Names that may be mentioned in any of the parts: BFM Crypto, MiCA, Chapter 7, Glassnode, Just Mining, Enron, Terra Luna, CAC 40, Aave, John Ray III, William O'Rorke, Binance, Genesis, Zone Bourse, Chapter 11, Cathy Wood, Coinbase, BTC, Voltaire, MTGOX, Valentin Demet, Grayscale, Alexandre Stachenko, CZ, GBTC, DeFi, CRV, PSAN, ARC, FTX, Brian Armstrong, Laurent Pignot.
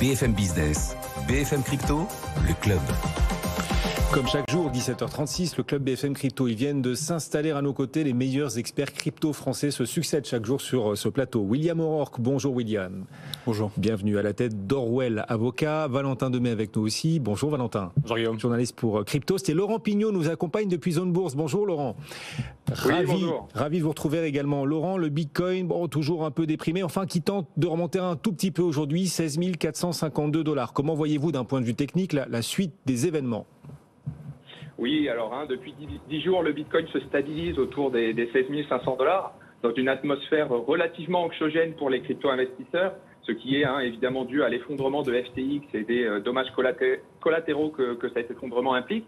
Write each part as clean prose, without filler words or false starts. BFM Business, BFM Crypto, le club. Comme chaque jour, 17h36, le club BFM Crypto. Ils viennent de s'installer à nos côtés. Les meilleurs experts crypto français se succèdent chaque jour sur ce plateau. William O'Rorke, bonjour William. Bonjour. Bienvenue à la tête d'Orwell, avocat. Valentin Demet avec nous aussi. Bonjour Valentin. Bonjour Guillaume. Journaliste pour Crypto. C'est Laurent Pignot, nous accompagne depuis Zone Bourse. Bonjour Laurent. Ravi de vous retrouver également. Laurent, le Bitcoin, bon, toujours un peu déprimé, enfin qui tente de remonter un tout petit peu aujourd'hui, 16 452 dollars. Comment voyez-vous d'un point de vue technique la suite des événements ? Oui, alors depuis 10 jours, le Bitcoin se stabilise autour des 16 500 dollars, dans une atmosphère relativement anxiogène pour les crypto-investisseurs, ce qui est évidemment dû à l'effondrement de FTX et des dommages collatéraux que cet effondrement implique.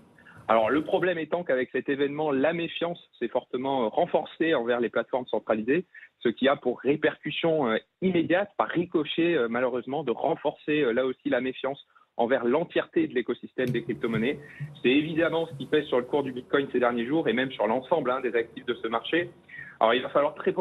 Alors le problème étant qu'avec cet événement, la méfiance s'est fortement renforcée envers les plateformes centralisées, ce qui a pour répercussion immédiate, par ricochet malheureusement, de renforcer là aussi la méfiance envers l'entièreté de l'écosystème des crypto-monnaies. C'est évidemment ce qui pèse sur le cours du Bitcoin ces derniers jours et même sur l'ensemble des actifs de ce marché. Alors il va falloir très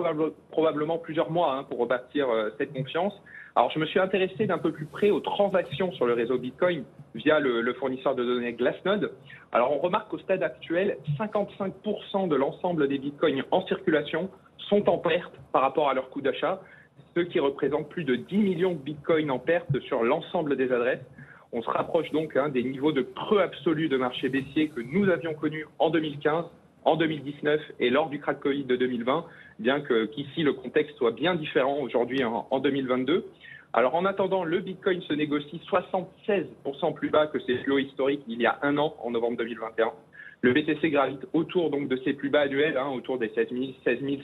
probablement plusieurs mois pour rebâtir cette confiance. Alors je me suis intéressé d'un peu plus près aux transactions sur le réseau Bitcoin via le fournisseur de données Glassnode. Alors on remarque qu'au stade actuel, 55% de l'ensemble des Bitcoins en circulation sont en perte par rapport à leur coût d'achat, ce qui représente plus de 10 millions de Bitcoins en perte sur l'ensemble des adresses. On se rapproche donc des niveaux de creux absolu de marché baissier que nous avions connus en 2015, en 2019 et lors du crack Covid de 2020, bien qu'ici le contexte soit bien différent aujourd'hui en 2022. Alors en attendant, le Bitcoin se négocie 76% plus bas que ses plus hauts historiques il y a un an, en novembre 2021. Le BTC gravite autour donc de ses plus bas annuels, autour des 16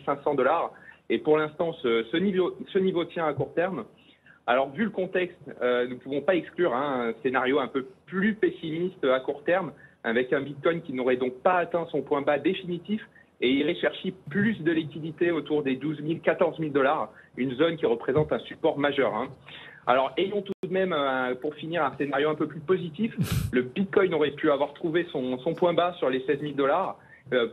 500 dollars. Et pour l'instant, ce niveau tient à court terme. Alors, vu le contexte, nous ne pouvons pas exclure un scénario un peu plus pessimiste à court terme, avec un Bitcoin qui n'aurait donc pas atteint son point bas définitif et irait chercher plus de liquidité autour des 12 000, 14 000 dollars, une zone qui représente un support majeur. Alors, ayons tout de même, pour finir, un scénario un peu plus positif. Le Bitcoin aurait pu avoir trouvé son point bas sur les 16 000 dollars.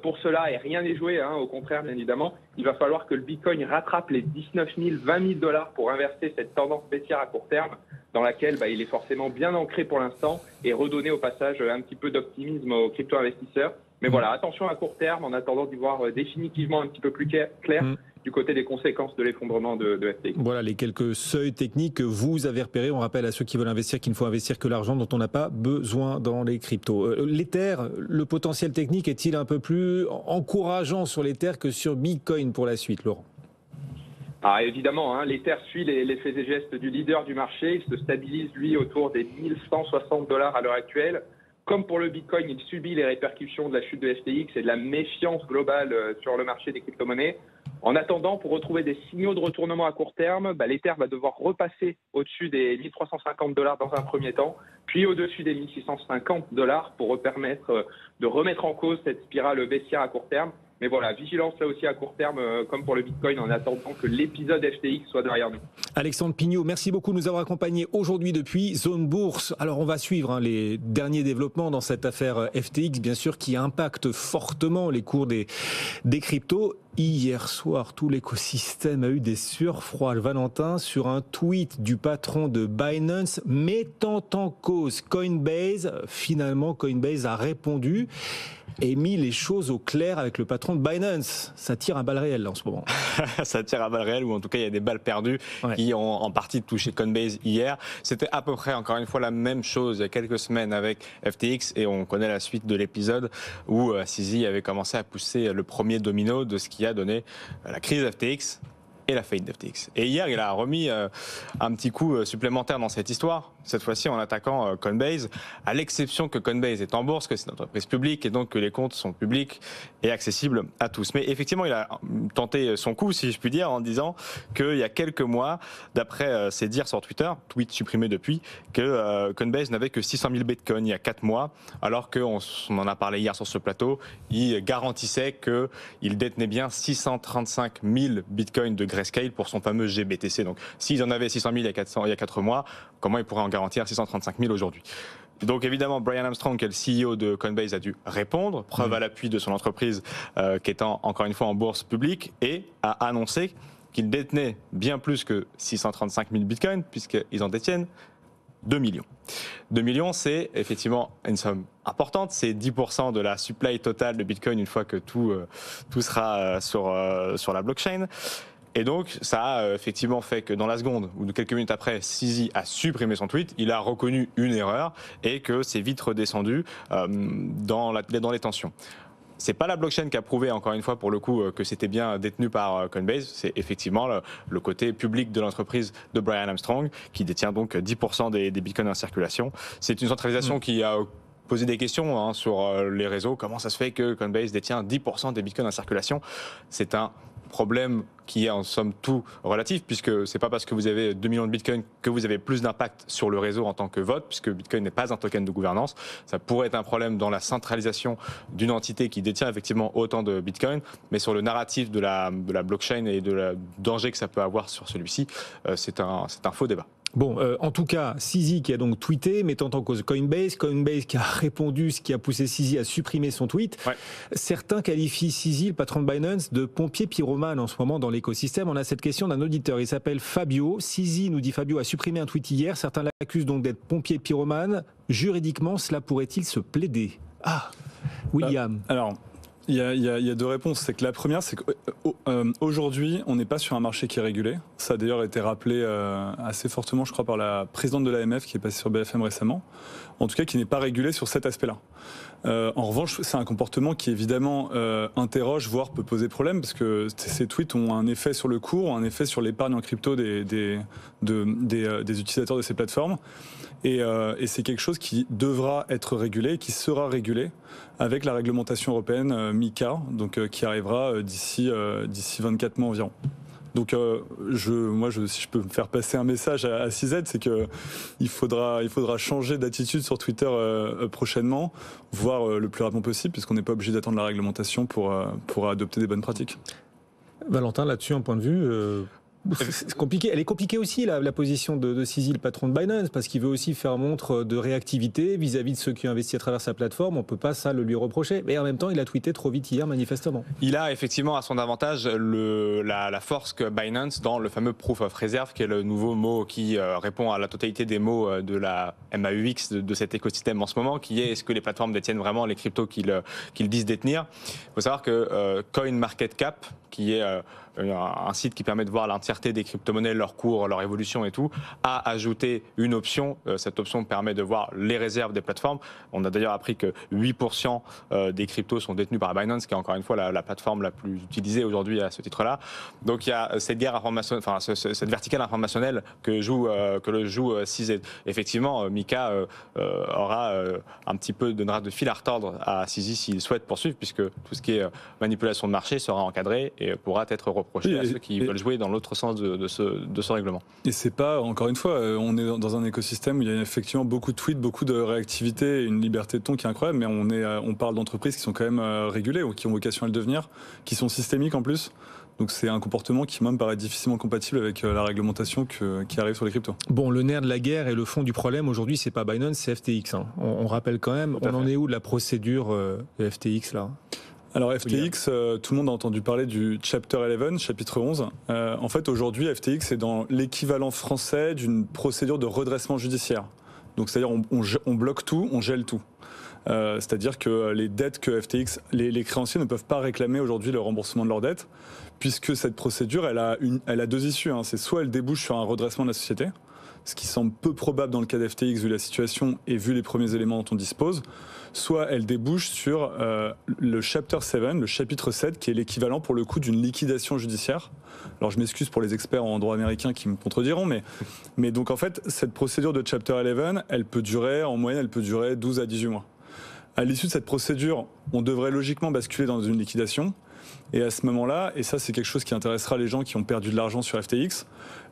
Pour cela, et rien n'est joué, au contraire, bien évidemment, il va falloir que le Bitcoin rattrape les 19 000, 20 000 dollars pour inverser cette tendance baissière à court terme, dans laquelle il est forcément bien ancré pour l'instant, et redonner au passage un petit peu d'optimisme aux crypto-investisseurs. Mais voilà, attention à court terme, en attendant d'y voir définitivement un petit peu plus clair du côté des conséquences de l'effondrement de FTX. Voilà les quelques seuils techniques que vous avez repérés. On rappelle à ceux qui veulent investir qu'il ne faut investir que l'argent dont on n'a pas besoin dans les cryptos. L'Ether, le potentiel technique est-il un peu plus encourageant sur l'Ether que sur Bitcoin pour la suite, Laurent ? Ah, évidemment, l'Ether suit les faits et gestes du leader du marché. Il se stabilise, lui, autour des 1160 dollars à l'heure actuelle. Comme pour le Bitcoin, il subit les répercussions de la chute de FTX et de la méfiance globale sur le marché des crypto-monnaies. En attendant, pour retrouver des signaux de retournement à court terme, l'Ether va devoir repasser au-dessus des 1350 dollars dans un premier temps, puis au-dessus des 1650 dollars pour permettre de remettre en cause cette spirale baissière à court terme. Mais voilà, vigilance là aussi à court terme, comme pour le Bitcoin, en attendant que l'épisode FTX soit derrière nous. Alexandre Pignot, merci beaucoup de nous avoir accompagnés aujourd'hui depuis Zone Bourse. Alors on va suivre les derniers développements dans cette affaire FTX, bien sûr, qui impacte fortement les cours des cryptos. Hier soir, tout l'écosystème a eu des sueurs froides. Valentin, sur un tweet du patron de Binance mettant en cause Coinbase, finalement Coinbase a répondu et mis les choses au clair avec le patron de Binance. Ça tire à balles réelles en ce moment. Ça tire à balles réelles, ou en tout cas il y a des balles perdues qui ont en partie touché Coinbase hier. C'était à peu près encore une fois la même chose il y a quelques semaines avec FTX, et on connaît la suite de l'épisode où CZ avait commencé à pousser le premier domino de ce qui a donné la crise FTX et la faillite d'FTX. Et hier, il a remis un petit coup supplémentaire dans cette histoire, cette fois-ci en attaquant Coinbase, à l'exception que Coinbase est en bourse, que c'est une entreprise publique et donc que les comptes sont publics et accessibles à tous. Mais effectivement, il a tenté son coup, si je puis dire, en disant qu'il y a quelques mois, d'après ses dires sur Twitter, tweet supprimé depuis, que Coinbase n'avait que 600 000 bitcoins il y a 4 mois, alors qu'on en a parlé hier sur ce plateau, il garantissait qu'il détenait bien 635 000 bitcoins de Grayscale pour son fameux GBTC. Donc s'ils en avaient 600 000 il y a 4 mois, comment ils pourraient en garantir 635 000 aujourd'hui ? Donc évidemment, Brian Armstrong, qui est le CEO de Coinbase, a dû répondre, preuve à l'appui de son entreprise qui est encore une fois en bourse publique, et a annoncé qu'il détenait bien plus que 635 000 bitcoins, puisqu'ils en détiennent 2 millions. 2 millions, c'est effectivement une somme importante, c'est 10% de la supply totale de Bitcoin une fois que tout sera sur la blockchain. Et donc, ça a effectivement fait que dans la seconde, ou quelques minutes après, CZ a supprimé son tweet, il a reconnu une erreur et que c'est vite redescendu dans les tensions. C'est pas la blockchain qui a prouvé, encore une fois, pour le coup, que c'était bien détenu par Coinbase. C'est effectivement le côté public de l'entreprise de Brian Armstrong, qui détient donc 10% des bitcoins en circulation. C'est une centralisation qui a posé des questions sur les réseaux. Comment ça se fait que Coinbase détient 10% des bitcoins en circulation? C'est un problème qui est en somme tout relatif, puisque c'est pas parce que vous avez 2 millions de bitcoins que vous avez plus d'impact sur le réseau en tant que vote, puisque bitcoin n'est pas un token de gouvernance. Ça pourrait être un problème dans la centralisation d'une entité qui détient effectivement autant de bitcoins, mais sur le narratif de la blockchain et du danger que ça peut avoir sur celui-ci, c'est un faux débat. Bon, en tout cas, CZ qui a donc tweeté, mettant en cause Coinbase, Coinbase qui a répondu, ce qui a poussé CZ à supprimer son tweet. Ouais. Certains qualifient CZ, le patron de Binance, de pompier pyromane en ce moment dans l'écosystème. On a cette question d'un auditeur, il s'appelle Fabio. CZ, nous dit Fabio, a supprimé un tweet hier. Certains l'accusent donc d'être pompier pyromane. Juridiquement, cela pourrait-il se plaider? Ah, William. Alors, il y a deux réponses. C'est que la première, c'est qu'aujourd'hui, on n'est pas sur un marché qui est régulé. Ça a d'ailleurs été rappelé assez fortement, je crois, par la présidente de l'AMF qui est passée sur BFM récemment. En tout cas, qui n'est pas régulé sur cet aspect-là. En revanche, c'est un comportement qui, évidemment, interroge, voire peut poser problème, parce que ces tweets ont un effet sur le cours, ont un effet sur l'épargne en crypto des utilisateurs de ces plateformes. Et c'est quelque chose qui devra être régulé, qui sera régulé avec la réglementation européenne MiCA, donc qui arrivera d'ici 24 mois environ. Donc si je peux me faire passer un message à CZ, c'est que il faudra changer d'attitude sur Twitter prochainement, voire le plus rapidement possible, puisqu'on n'est pas obligé d'attendre la réglementation pour adopter des bonnes pratiques. Valentin, là-dessus, un point de vue c'est compliqué. Elle est compliquée aussi, la position de CZ, le patron de Binance, parce qu'il veut aussi faire montre de réactivité vis-à-vis de ceux qui ont investi à travers sa plateforme. On peut pas ça le lui reprocher. Mais en même temps, il a tweeté trop vite hier, manifestement. Il a effectivement à son avantage la force que Binance dans le fameux Proof of Reserve, qui est le nouveau mot qui répond à la totalité des mots de la MAUX de cet écosystème en ce moment, qui est: est-ce que les plateformes détiennent vraiment les cryptos qu'ils disent détenir? Il faut savoir que CoinMarketCap, qui est un site qui permet de voir l'entièreté des crypto-monnaies, leur cours, leur évolution et tout, a ajouté une option. Cette option permet de voir les réserves des plateformes. On a d'ailleurs appris que 8% des cryptos sont détenus par Binance, qui est encore une fois la plateforme la plus utilisée aujourd'hui à ce titre-là. Donc il y a cette guerre informationnelle, enfin cette verticale informationnelle que joue CZ. Effectivement, MiCA donnera de fil à retordre à CZ s'il souhaite poursuivre, puisque tout ce qui est manipulation de marché sera encadré et pourra être reproché à ceux qui veulent jouer dans l'autre sens de ce règlement. Et c'est pas, encore une fois, on est dans un écosystème où il y a effectivement beaucoup de tweets, beaucoup de réactivité, une liberté de ton qui est incroyable, mais on parle d'entreprises qui sont quand même régulées ou qui ont vocation à le devenir, qui sont systémiques en plus. Donc c'est un comportement qui me paraît difficilement compatible avec la réglementation qui arrive sur les cryptos. Bon, le nerf de la guerre et le fond du problème aujourd'hui, c'est pas Binance, c'est FTX. Hein. On rappelle quand même, on en est où de la procédure de FTX là ? Alors FTX, tout le monde a entendu parler du Chapter 11, chapitre 11. En fait, aujourd'hui, FTX est dans l'équivalent français d'une procédure de redressement judiciaire. Donc, c'est-à-dire on bloque tout, on gèle tout. C'est-à-dire que les dettes que FTX, les créanciers ne peuvent pas réclamer aujourd'hui le remboursement de leurs dettes, puisque cette procédure, elle a deux issues. Hein. C'est soit elle débouche sur un redressement de la société, ce qui semble peu probable dans le cas d'FTX vu la situation et vu les premiers éléments dont on dispose, soit elle débouche sur le Chapter 7, le chapitre 7, qui est l'équivalent pour le coup d'une liquidation judiciaire. Alors je m'excuse pour les experts en droit américain qui me contrediront, mais donc en fait, cette procédure de Chapter 11, elle peut durer, en moyenne, elle peut durer 12 à 18 mois. À l'issue de cette procédure, on devrait logiquement basculer dans une liquidation. Et à ce moment-là, et ça c'est quelque chose qui intéressera les gens qui ont perdu de l'argent sur FTX,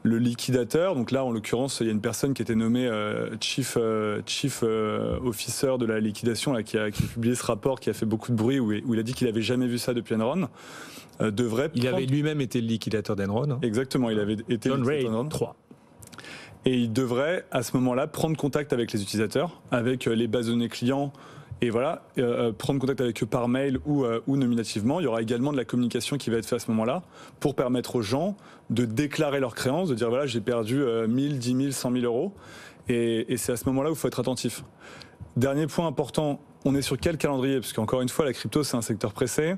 le liquidateur, donc là en l'occurrence il y a une personne qui a été nommée chief officer de la liquidation, là, qui a publié ce rapport qui a fait beaucoup de bruit, où il a dit qu'il n'avait jamais vu ça depuis Enron, devrait prendre... Il avait lui-même été le liquidateur d'Enron. Hein. Exactement, il avait été John Ray III. Et il devrait à ce moment-là prendre contact avec les utilisateurs, avec les bases de données clients Et voilà, prendre contact avec eux par mail ou nominativement. Il y aura également de la communication qui va être faite à ce moment-là pour permettre aux gens de déclarer leurs créances, de dire voilà, j'ai perdu 1000, 10 000, 100 000 euros. Et c'est à ce moment-là où il faut être attentif. Dernier point important, on est sur quel calendrier? Parce qu'encore une fois, la crypto, c'est un secteur pressé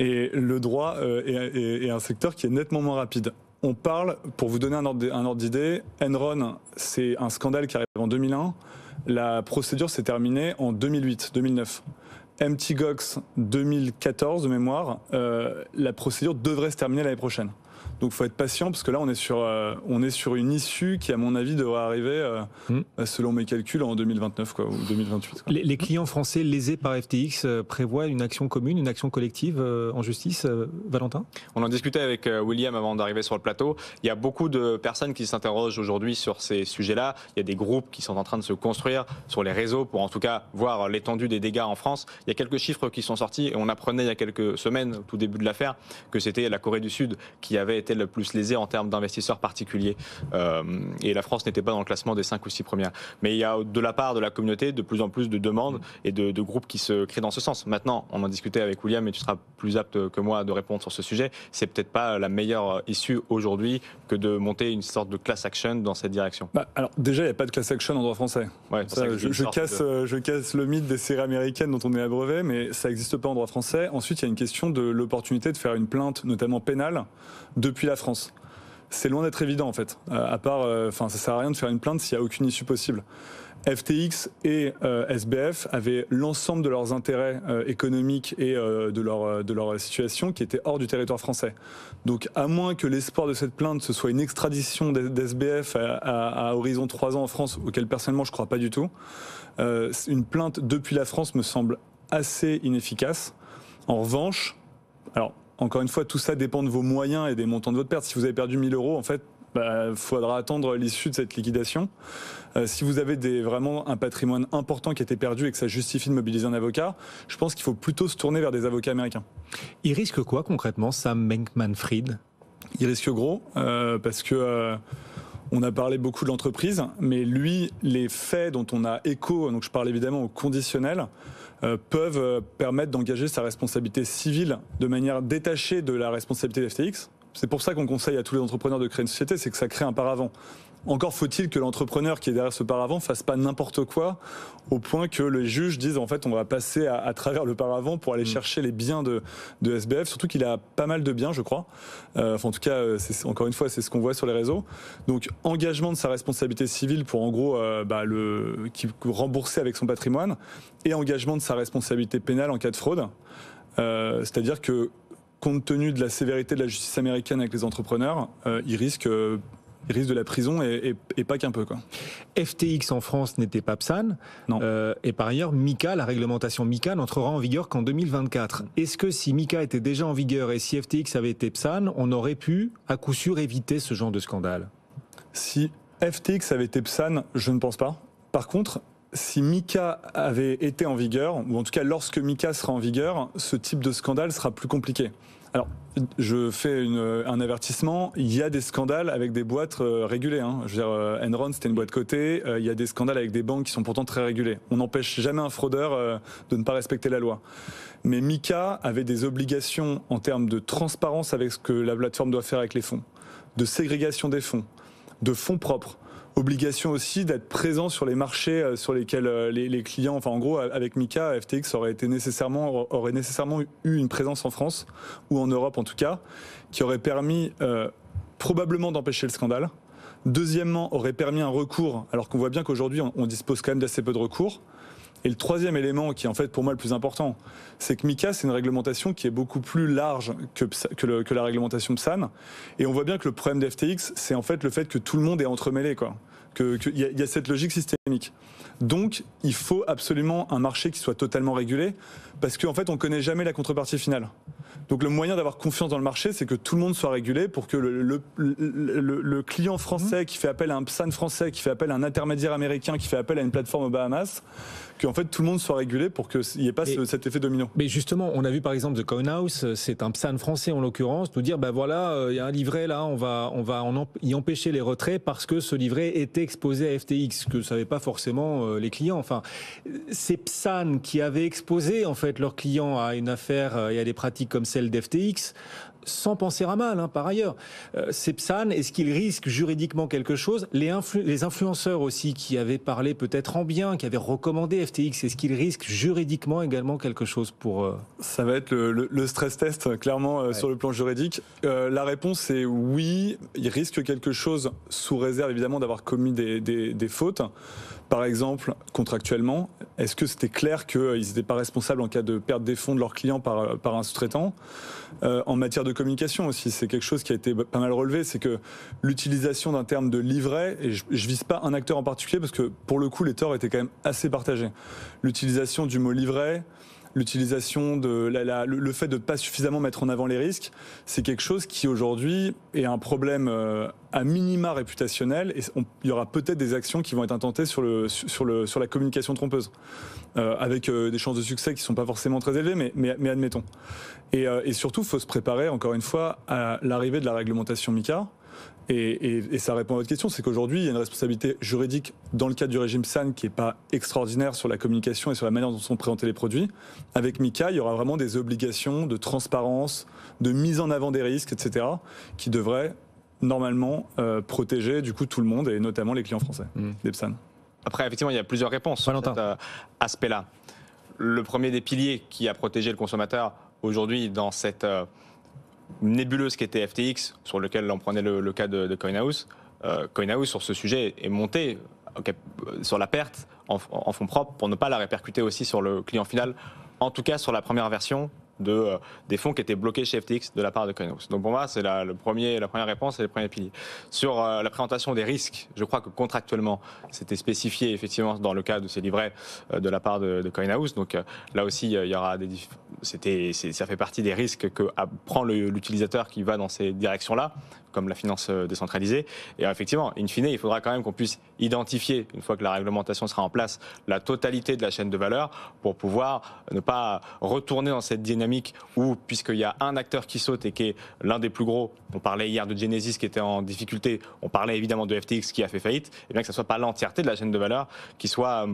et le droit est un secteur qui est nettement moins rapide. On parle, pour vous donner un ordre d'idée, Enron, c'est un scandale qui arrive en 2001. La procédure s'est terminée en 2008-2009. MTGOX 2014 de mémoire, la procédure devrait se terminer l'année prochaine. Donc il faut être patient parce que là on est sur une issue qui à mon avis devrait arriver selon mes calculs en 2029 quoi, ou 2028. Quoi. Les clients français lésés par FTX prévoient une action commune, une action collective en justice, Valentin ? On en discutait avec William avant d'arriver sur le plateau. Il y a beaucoup de personnes qui s'interrogent aujourd'hui sur ces sujets-là. Il y a des groupes qui sont en train de se construire sur les réseaux pour en tout cas voir l'étendue des dégâts en France. Il y a quelques chiffres qui sont sortis et on apprenait il y a quelques semaines, au tout début de l'affaire, que c'était la Corée du Sud qui avait été le plus lésé en termes d'investisseurs particuliers et la France n'était pas dans le classement des 5 ou 6 premières. Mais il y a de la part de la communauté de plus en plus de demandes et de groupes qui se créent dans ce sens. Maintenant, on en discutait avec William et tu seras plus apte que moi de répondre sur ce sujet. C'est peut-être pas la meilleure issue aujourd'hui que de monter une sorte de class action dans cette direction. Bah, alors déjà, il n'y a pas de class action en droit français. Ouais, ça, je casse le mythe des séries américaines dont on est abreuvé, mais ça n'existe pas en droit français. Ensuite, il y a une question de l'opportunité de faire une plainte, notamment pénale, depuis la France. C'est loin d'être évident en fait, à part, ça sert à rien de faire une plainte s'il n'y a aucune issue possible. FTX et SBF avaient l'ensemble de leurs intérêts économiques et de leur situation qui étaient hors du territoire français. Donc à moins que l'espoir de cette plainte ce soit une extradition d'SBF à horizon 3 ans en France, auquel personnellement je ne crois pas du tout, une plainte depuis la France me semble assez inefficace. En revanche, alors encore une fois, tout ça dépend de vos moyens et des montants de votre perte. Si vous avez perdu 1000 euros, en fait, il faudra attendre l'issue de cette liquidation. Si vous avez vraiment un patrimoine important qui a été perdu et que ça justifie de mobiliser un avocat, je pense qu'il faut plutôt se tourner vers des avocats américains. Il risque quoi concrètement, Sam Bankman-Fried ? Il risque gros, parce que... on a parlé beaucoup de l'entreprise, mais lui, les faits dont on a écho, donc je parle évidemment au conditionnel, peuvent permettre d'engager sa responsabilité civile de manière détachée de la responsabilité de FTX. C'est pour ça qu'on conseille à tous les entrepreneurs de créer une société, c'est que ça crée un paravent. Encore faut-il que l'entrepreneur qui est derrière ce paravent fasse pas n'importe quoi au point que le juge dise en fait on va passer à travers le paravent pour aller chercher les biens de SBF, surtout qu'il a pas mal de biens je crois, en tout cas c'est, encore une fois c'est ce qu'on voit sur les réseaux. Donc engagement de sa responsabilité civile pour en gros rembourser avec son patrimoine et engagement de sa responsabilité pénale en cas de fraude, c'est-à-dire que compte tenu de la sévérité de la justice américaine avec les entrepreneurs, il risque de la prison et pas qu'un peu. Quoi. FTX en France n'était pas PSAN. Non. Et par ailleurs, MiCA, la réglementation MiCA n'entrera en vigueur qu'en 2024. Est-ce que si MiCA était déjà en vigueur et si FTX avait été PSAN, on aurait pu à coup sûr éviter ce genre de scandale? Si FTX avait été PSAN, je ne pense pas. Par contre, si MiCA avait été en vigueur, ou en tout cas lorsque MiCA sera en vigueur, ce type de scandale sera plus compliqué. Alors, je fais un avertissement, il y a des scandales avec des boîtes régulées. Hein. Je veux dire, Enron, c'était une boîte cotée, il y a des scandales avec des banques qui sont pourtant très régulées. On n'empêche jamais un fraudeur de ne pas respecter la loi. Mais MiCA avait des obligations en termes de transparence avec ce que la plateforme doit faire avec les fonds, de ségrégation des fonds, de fonds propres. Obligation aussi d'être présent sur les marchés sur lesquels les clients, en gros avec MiCA, FTX aurait nécessairement eu une présence en France ou en Europe en tout cas, qui aurait permis probablement d'empêcher le scandale. Deuxièmement, aurait permis un recours, alors qu'on voit bien qu'aujourd'hui on dispose quand même d'assez peu de recours. Et le troisième élément, qui est en fait pour moi le plus important, c'est que MiCA, c'est une réglementation qui est beaucoup plus large que la réglementation PSAN. Et on voit bien que le problème de FTX, c'est en fait le fait que tout le monde est entremêlé, quoi. Il y a cette logique systémique. Donc, il faut absolument un marché qui soit totalement régulé, parce qu'en fait, on ne connaît jamais la contrepartie finale. Donc, le moyen d'avoir confiance dans le marché, c'est que tout le monde soit régulé pour que le client français qui fait appel à un PSAN français, qui fait appel à un intermédiaire américain, qui fait appel à une plateforme aux Bahamas, qu'en fait, tout le monde soit régulé pour qu'il n'y ait pas cet effet dominant. Mais justement, on a vu par exemple The Coin House, c'est un PSAN français en l'occurrence, nous dire, ben voilà, il y a un livret là, on va y empêcher les retraits parce que ce livret était était exposé à FTX, que ne savaient pas forcément les clients. Enfin, c'est PSAN qui avait exposé en fait leurs clients à une affaire et à des pratiques comme celle d'FTX, sans penser à mal, hein, par ailleurs. C'est PSAN, est-ce qu'il risque juridiquement quelque chose? Les influenceurs aussi qui avaient parlé peut-être en bien, qui avaient recommandé FTX, est-ce qu'ils risquent juridiquement également quelque chose pour... Ça va être le stress test, clairement, ouais, sur le plan juridique. La réponse est oui, ils risquent quelque chose sous réserve évidemment d'avoir commis des fautes. Par exemple, contractuellement, est-ce que c'était clair qu'ils n'étaient pas responsables en cas de perte des fonds de leurs clients par un sous-traitant? En matière de communication aussi, c'est quelque chose qui a été pas mal relevé, c'est que l'utilisation d'un terme de livret, et je ne vise pas un acteur en particulier parce que pour le coup les torts étaient quand même assez partagés. L'utilisation du mot livret, l'utilisation de le fait de ne pas suffisamment mettre en avant les risques, c'est quelque chose qui aujourd'hui est un problème à minima réputationnel, et il y aura peut-être des actions qui vont être intentées sur la communication trompeuse, avec des chances de succès qui ne sont pas forcément très élevées, mais admettons. Et surtout, il faut se préparer, encore une fois, à l'arrivée de la réglementation MiCA. Et ça répond à votre question, c'est qu'aujourd'hui il y a une responsabilité juridique dans le cadre du régime PSAN qui n'est pas extraordinaire sur la communication et sur la manière dont sont présentés les produits. Avec MiCA, il y aura vraiment des obligations de transparence, de mise en avant des risques, etc., qui devraient normalement protéger du coup tout le monde, et notamment les clients français des PSAN. Après, effectivement, il y a plusieurs réponses sur cet aspect-là. Le premier des piliers qui a protégé le consommateur aujourd'hui dans cette... nébuleuse qui était FTX, sur lequel on prenait le cas de Coin House. Coin House, sur ce sujet, est monté sur la perte en fonds propres pour ne pas la répercuter aussi sur le client final, en tout cas sur la première version des fonds qui étaient bloqués chez FTX de la part de Coin House. Donc pour moi, c'est la première réponse et les premiers piliers. Sur la présentation des risques, je crois que contractuellement, c'était spécifié effectivement dans le cas de ces livrets de la part de Coin House. Donc là aussi, il y aura ça fait partie des risques que prend l'utilisateur qui va dans ces directions-là, comme la finance décentralisée. Et effectivement, in fine, il faudra quand même qu'on puisse identifier, une fois que la réglementation sera en place, la totalité de la chaîne de valeur pour pouvoir ne pas retourner dans cette dynamique où, puisqu'il y a un acteur qui saute et qui est l'un des plus gros, on parlait hier de Genesis qui était en difficulté, on parlait évidemment de FTX qui a fait faillite, et bien que ce ne soit pas l'entièreté de la chaîne de valeur qui soit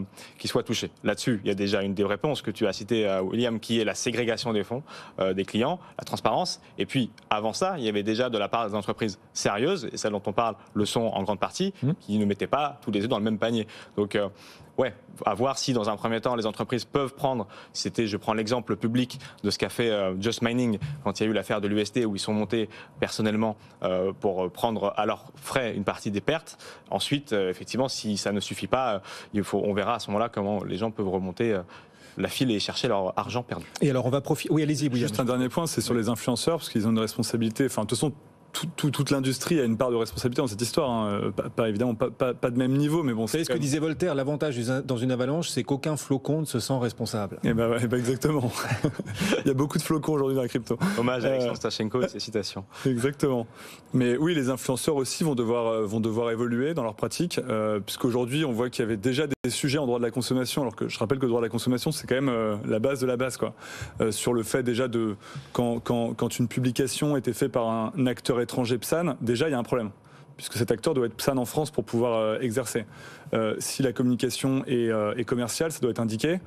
touchée. Là-dessus, il y a déjà une des réponses que tu as citées, William, qui est la ségrégation des fonds, des clients, la transparence. Et puis, avant ça, il y avait déjà de la part des entreprises sérieuses, et celles dont on parle le sont en grande partie, qui ne mettaient pas tous les œufs dans le même panier. Donc, ouais, à voir si dans un premier temps les entreprises peuvent prendre. Je prends l'exemple public de ce qu'a fait Just Mining quand il y a eu l'affaire de l'UST, où ils sont montés personnellement pour prendre à leurs frais une partie des pertes. Ensuite, effectivement, si ça ne suffit pas, on verra à ce moment-là comment les gens peuvent remonter la file et chercher leur argent perdu. Et alors, on va profiter. Oui, allez-y. Oui, juste un dernier point, c'est sur les influenceurs, parce qu'ils ont une responsabilité. Enfin, de toute façon, toute l'industrie a une part de responsabilité dans cette histoire, hein. Évidemment pas de même niveau, mais bon. Vous savez ce que disait Voltaire, l'avantage dans une avalanche, c'est qu'aucun flocon ne se sent responsable. Et ben exactement. Il y a beaucoup de flocons aujourd'hui dans la crypto. Hommage à Alexandre Stachenko et ses citations. Exactement. Mais oui, les influenceurs aussi vont devoir évoluer dans leurs pratiques, puisqu'aujourd'hui on voit qu'il y avait déjà des sujets en droit de la consommation, alors que je rappelle que le droit de la consommation c'est quand même la base de la base, quoi. Sur le fait déjà de quand une publication était faite par un acteur étranger PSAN, déjà il y a un problème, puisque cet acteur doit être PSAN en France pour pouvoir exercer. Si la communication est commerciale, ça doit être indiqué.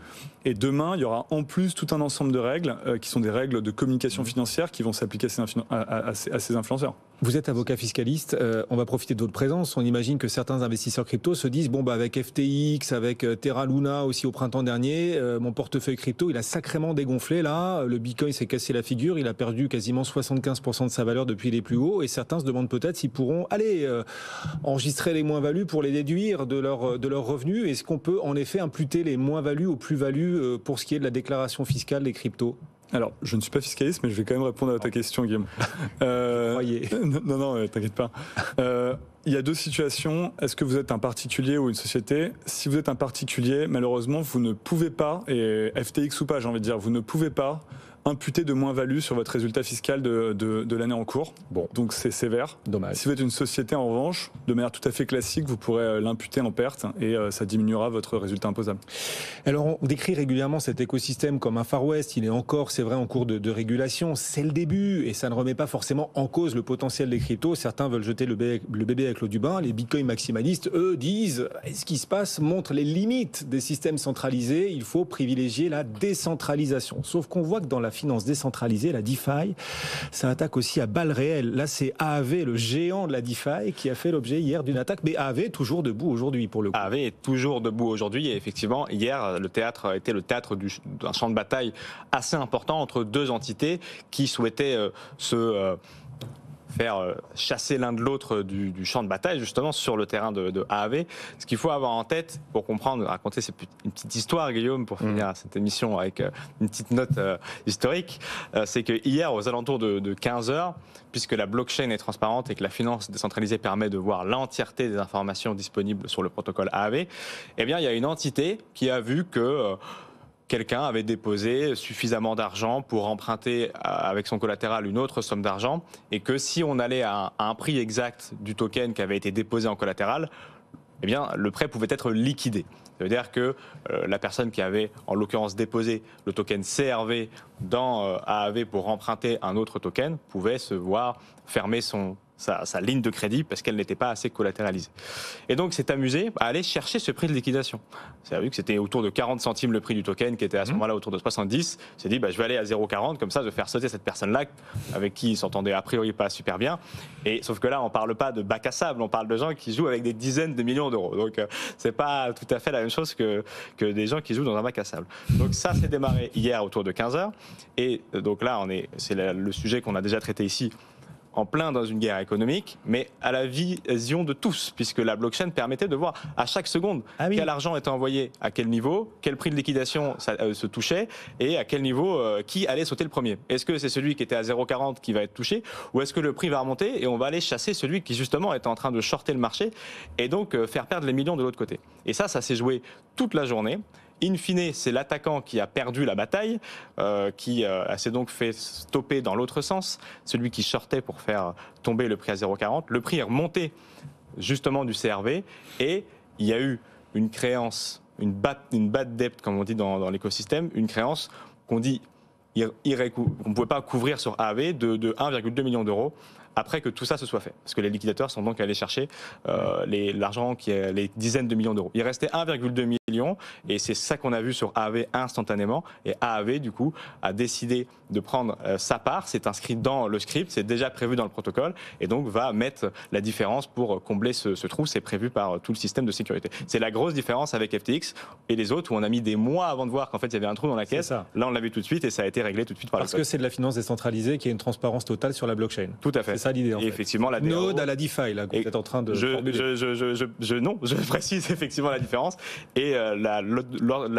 Et demain, il y aura en plus tout un ensemble de règles qui sont des règles de communication financière qui vont s'appliquer à ces influenceurs. Vous êtes avocat fiscaliste, on va profiter de votre présence. On imagine que certains investisseurs crypto se disent, bon, bah, avec FTX, avec Terra Luna aussi au printemps dernier, mon portefeuille crypto, il a sacrément dégonflé là, le bitcoin s'est cassé la figure, il a perdu quasiment 75% de sa valeur depuis les plus hauts, et certains se demandent peut-être s'ils pourront aller enregistrer les moins-values pour les déduire de leurs revenus. Est-ce qu'on peut en effet imputer les moins-values aux plus-values pour ce qui est de la déclaration fiscale des cryptos ? Alors, je ne suis pas fiscaliste, mais je vais quand même répondre à ta question, Guillaume. Non, t'inquiète pas. Il y a deux situations. Est-ce que vous êtes un particulier ou une société? Si vous êtes un particulier, malheureusement, vous ne pouvez pas, et FTX ou pas, j'ai envie de dire, vous ne pouvez pas imputer de moins-value sur votre résultat fiscal de l'année en cours. Bon. Donc c'est sévère. Dommage. Si vous êtes une société en revanche, de manière tout à fait classique, vous pourrez l'imputer en perte et ça diminuera votre résultat imposable. Alors on décrit régulièrement cet écosystème comme un Far West. Il est encore, c'est vrai, en cours de régulation. C'est le début et ça ne remet pas forcément en cause le potentiel des cryptos. Certains veulent jeter le bébé avec l'eau du bain. Les bitcoins maximalistes, eux, disent ce qui se passe montre les limites des systèmes centralisés. Il faut privilégier la décentralisation. Sauf qu'on voit que dans la finance décentralisée, la DeFi, ça attaque aussi à balles réelles. Là, c'est Aave, le géant de la DeFi, qui a fait l'objet hier d'une attaque. Mais Aave toujours debout aujourd'hui, pour le coup. Aave est toujours debout aujourd'hui. Et effectivement, hier, le théâtre était le théâtre d'un champ de bataille assez important entre deux entités qui souhaitaient faire chasser l'un de l'autre du champ de bataille, justement, sur le terrain de Aave. Ce qu'il faut avoir en tête, pour comprendre, raconter une petite histoire, Guillaume, pour finir cette émission avec une petite note historique, c'est que hier, aux alentours de 15h, puisque la blockchain est transparente et que la finance décentralisée permet de voir l'entièreté des informations disponibles sur le protocole Aave, eh bien, il y a une entité qui a vu que quelqu'un avait déposé suffisamment d'argent pour emprunter avec son collatéral une autre somme d'argent, et que si on allait à un prix exact du token qui avait été déposé en collatéral, eh bien, le prêt pouvait être liquidé. Ça veut dire que la personne qui avait, en l'occurrence, déposé le token CRV dans Aave pour emprunter un autre token pouvait se voir fermer sa ligne de crédit parce qu'elle n'était pas assez collatéralisée. Et donc s'est amusé à aller chercher ce prix de liquidation. C'est à dire que c'était autour de 40 centimes le prix du token qui était à ce moment-là autour de 70. Il s'est dit je vais aller à 0,40, comme ça je vais faire sauter cette personne-là avec qui il s'entendait a priori pas super bien. Et sauf que là on parle pas de bac à sable, on parle de gens qui jouent avec des dizaines de millions d'euros. Donc c'est pas tout à fait la même chose que des gens qui jouent dans un bac à sable. Donc ça s'est démarré hier autour de 15h. Et donc là c'est le sujet qu'on a déjà traité ici, en plein dans une guerre économique, mais à la vision de tous, puisque la blockchain permettait de voir à chaque seconde quel argent était envoyé, à quel niveau, quel prix de liquidation se touchait, et à quel niveau qui allait sauter le premier. Est-ce que c'est celui qui était à 0,40 qui va être touché, ou est-ce que le prix va remonter et on va aller chasser celui qui justement était en train de shorter le marché et donc faire perdre les millions de l'autre côté. Et ça s'est joué toute la journée. In fine, c'est l'attaquant qui a perdu la bataille, qui s'est donc fait stopper dans l'autre sens, celui qui shortait pour faire tomber le prix à 0,40. Le prix est remonté justement du CRV et il y a eu une créance, une bad debt comme on dit dans l'écosystème, une créance qu'on dit qu'on ne pouvait pas couvrir sur Aave de 1,2 million d'euros après que tout ça se soit fait. Parce que les liquidateurs sont donc allés chercher l'argent qui est les dizaines de millions d'euros. Il restait 1,2 million et c'est ça qu'on a vu sur Aave instantanément. Et Aave, du coup, a décidé de prendre sa part. C'est inscrit dans le script, c'est déjà prévu dans le protocole et donc va mettre la différence pour combler ce trou. C'est prévu par tout le système de sécurité. C'est la grosse différence avec FTX et les autres où on a mis des mois avant de voir qu'en fait il y avait un trou dans la caisse. Là, on l'a vu tout de suite et ça a été réglé tout de suite par la blockchain. Parce que c'est de la finance décentralisée qui a une transparence totale sur la blockchain. Tout à fait. L'idée, en fait. Effectivement, la node à la DeFi, là, qu'on est en train de je précise effectivement la différence. Et la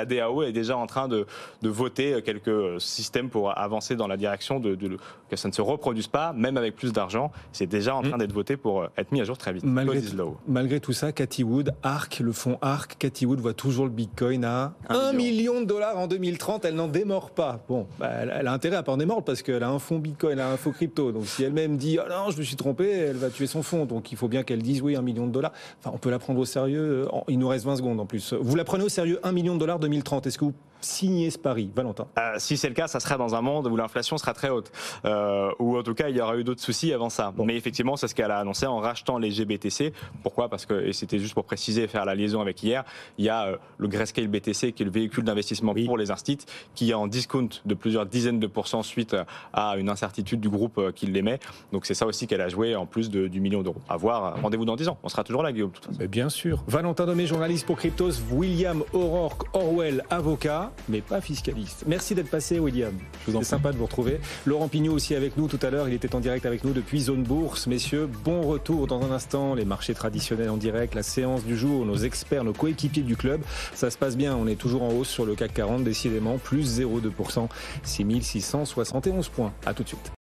DAO est déjà en train de voter quelques systèmes pour avancer dans la direction que ça ne se reproduise pas, même avec plus d'argent. C'est déjà en train d'être voté pour être mis à jour très vite. Malgré tout ça, Cathy Wood, ARC, le fonds ARC, Cathy Wood voit toujours le Bitcoin à 1 million de dollars en 2030. Elle n'en démord pas. Bon, elle a intérêt à pas en démordre parce qu'elle a un fonds Bitcoin, elle a un fonds crypto. Donc si elle-même dit non, je me suis trompé, elle va tuer son fonds. Donc il faut bien qu'elle dise oui, $1 million. Enfin, on peut la prendre au sérieux. Il nous reste 20 secondes en plus. Vous la prenez au sérieux, $1 million 2030. Est-ce que vous signez ce pari, Valentin? Si c'est le cas, ça sera dans un monde où l'inflation sera très haute. Ou en tout cas, il y aura eu d'autres soucis avant ça. Bon. Mais effectivement, c'est ce qu'elle a annoncé en rachetant les GBTC. Pourquoi? Parce que, et c'était juste pour préciser et faire la liaison avec hier, il y a le Grayscale BTC qui est le véhicule d'investissement pour les instits, qui est en discount de plusieurs dizaines de pourcents suite à une incertitude du groupe qui l'émet. Donc c'est ça aussi qu'elle a joué en plus du $1 million. À voir, rendez-vous dans 10 ans. On sera toujours là, Guillaume. Mais bien sûr. Valentin Demet, journaliste pour Cryptos, William O'Rorke, Orwell, avocat, mais pas fiscaliste. Merci d'être passé, William. C'est sympa de vous retrouver. Laurent Pignot aussi avec nous tout à l'heure. Il était en direct avec nous depuis Zone Bourse. Messieurs, bon retour dans un instant. Les marchés traditionnels en direct, la séance du jour, nos experts, nos coéquipiers du club. Ça se passe bien. On est toujours en hausse sur le CAC 40, décidément, plus 0,2%, 6671 points. À tout de suite.